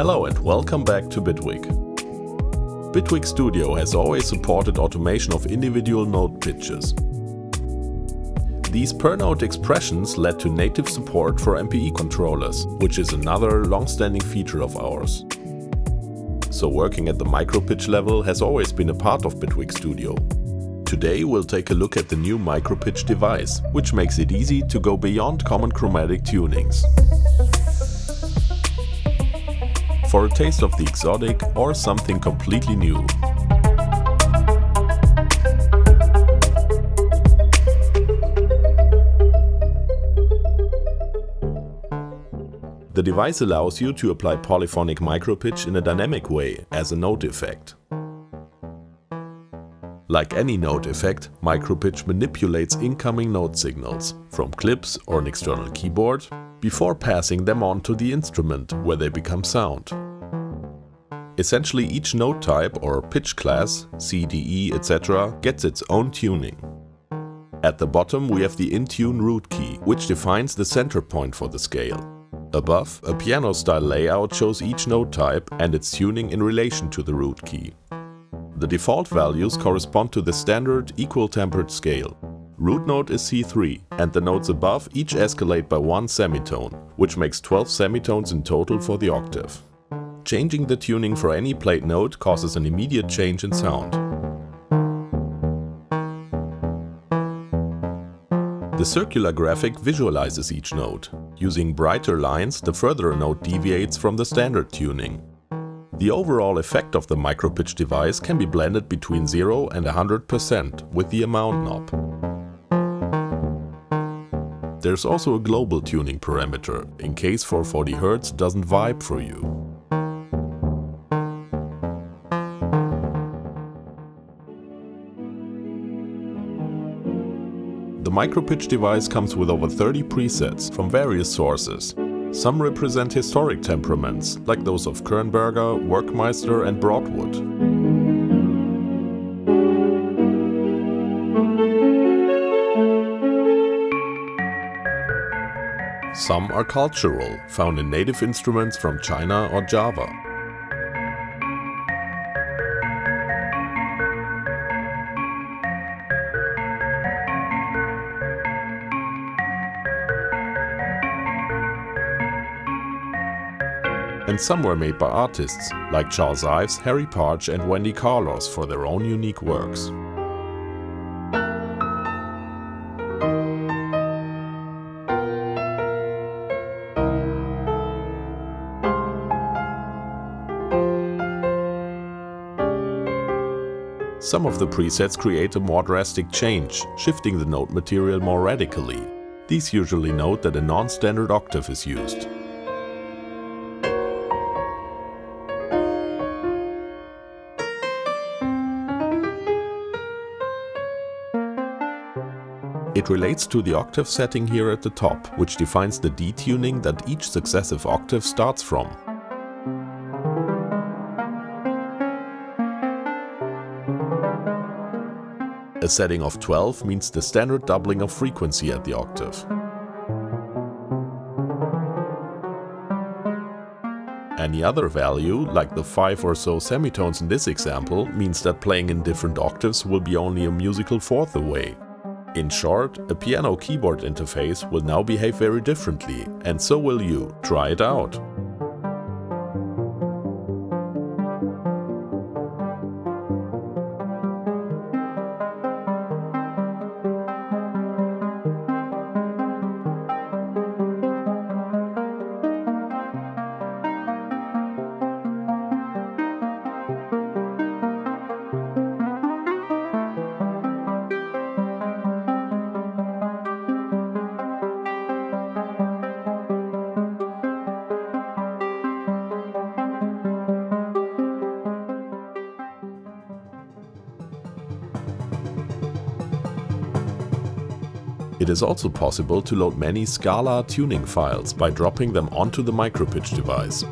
Hello and welcome back to Bitwig. Bitwig Studio has always supported automation of individual node pitches. These per-node expressions led to native support for MPE controllers, which is another long-standing feature of ours. So working at the micro-pitch level has always been a part of Bitwig Studio. Today we'll take a look at the new micro-pitch device, which makes it easy to go beyond common chromatic tunings. For a taste of the exotic or something completely new. The device allows you to apply polyphonic micropitch in a dynamic way as a note effect. Like any note effect, micropitch manipulates incoming note signals from clips or an external keyboard before passing them on to the instrument where they become sound. Essentially, each note type or pitch class, C, D, E, etc., gets its own tuning. At the bottom we have the Intune root key, which defines the center point for the scale. Above, a piano-style layout shows each note type and its tuning in relation to the root key. The default values correspond to the standard equal-tempered scale. Root note is C3, and the notes above each escalate by 1 semitone, which makes 12 semitones in total for the octave. Changing the tuning for any played note causes an immediate change in sound. The circular graphic visualizes each note. Using brighter lines, the further a note deviates from the standard tuning. The overall effect of the micro-pitch device can be blended between 0 and 100% with the amount knob. There's also a global tuning parameter, in case 440 Hz doesn't vibe for you. The micro-pitch device comes with over 30 presets from various sources. Some represent historic temperaments, like those of Kernberger, Werkmeister and Broadwood. Some are cultural, found in native instruments from China or Java. And some were made by artists, like Charles Ives, Harry Partch and Wendy Carlos for their own unique works. Some of the presets create a more drastic change, shifting the note material more radically. These usually note that a non-standard octave is used. It relates to the octave setting here at the top, which defines the D tuning that each successive octave starts from. A setting of 12 means the standard doubling of frequency at the octave. Any other value, like the 5 or so semitones in this example, means that playing in different octaves will be only a musical fourth away. In short, a piano-keyboard interface will now behave very differently, and so will you. Try it out! It is also possible to load many Scala tuning files by dropping them onto the micro-pitch device.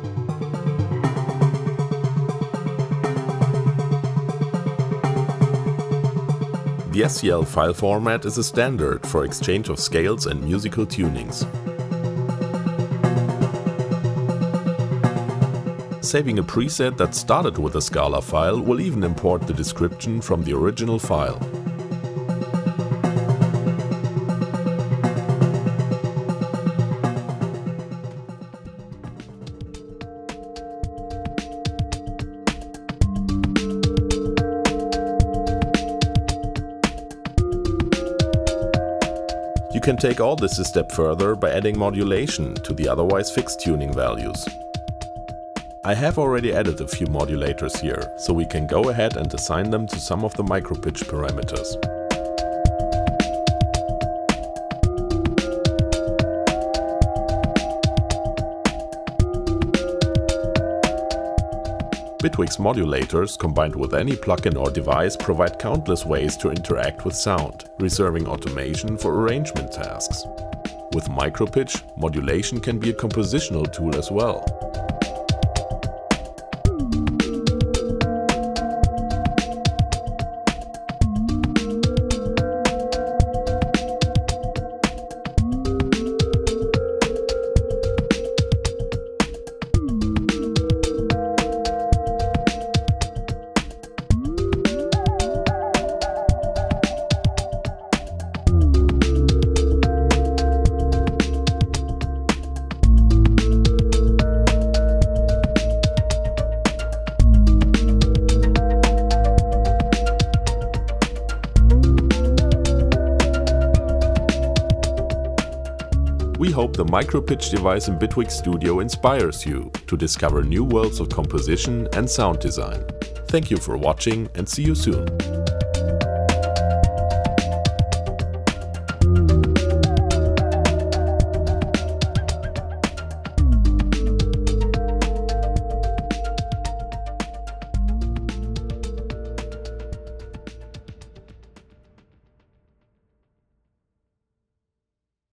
The SCL file format is a standard for exchange of scales and musical tunings. saving a preset that started with a Scala file will even import the description from the original file. You can take all this a step further by adding modulation to the otherwise fixed tuning values. I have already added a few modulators here, so we can go ahead and assign them to some of the micro-pitch parameters. Bitwig's modulators, combined with any plugin or device, provide countless ways to interact with sound, reserving automation for arrangement tasks. With Micro-pitch, modulation can be a compositional tool as well. We hope the Micro-pitch device in Bitwig Studio inspires you to discover new worlds of composition and sound design. Thank you for watching and see you soon.